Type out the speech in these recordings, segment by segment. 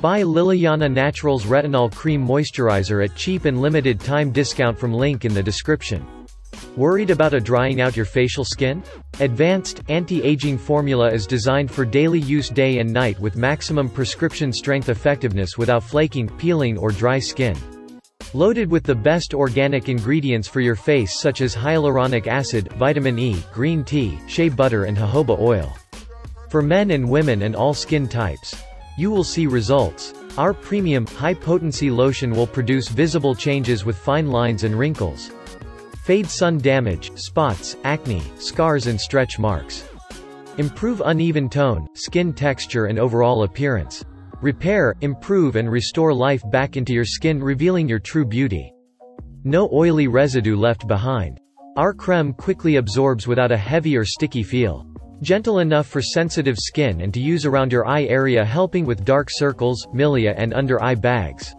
Buy LilyAna Naturals Retinol Cream Moisturizer at cheap and limited time discount from link in the description. Worried about a drying out your facial skin? Advanced, anti-aging formula is designed for daily use day and night with maximum prescription strength effectiveness without flaking, peeling or dry skin. Loaded with the best organic ingredients for your face such as hyaluronic acid, vitamin E, green tea, shea butter and jojoba oil. For men and women and all skin types. You will see results. Our premium, high-potency lotion will produce visible changes with fine lines and wrinkles. Fade sun damage, spots, acne, scars and stretch marks. Improve uneven tone, skin texture and overall appearance. Repair, improve and restore life back into your skin, revealing your true beauty. No oily residue left behind. Our creme quickly absorbs without a heavy or sticky feel. Gentle enough for sensitive skin and to use around your eye area, helping with dark circles, milia and under eye bags.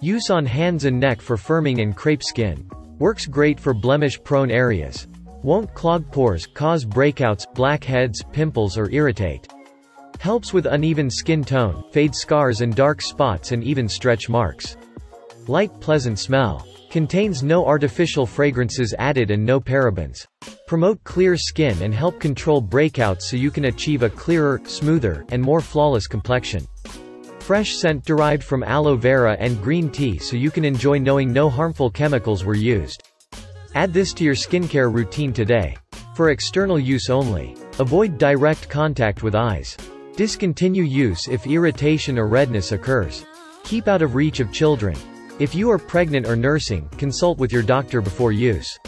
Use on hands and neck for firming and crepe skin. Works great for blemish-prone areas. Won't clog pores, cause breakouts, blackheads, pimples or irritate. Helps with uneven skin tone, fade scars and dark spots and even stretch marks. Light, pleasant smell. Contains no artificial fragrances added and no parabens. Promote clear skin and help control breakouts so you can achieve a clearer, smoother, and more flawless complexion. Fresh scent derived from aloe vera and green tea so you can enjoy knowing no harmful chemicals were used. Add this to your skincare routine today. For external use only. Avoid direct contact with eyes. Discontinue use if irritation or redness occurs. Keep out of reach of children. If you are pregnant or nursing, consult with your doctor before use.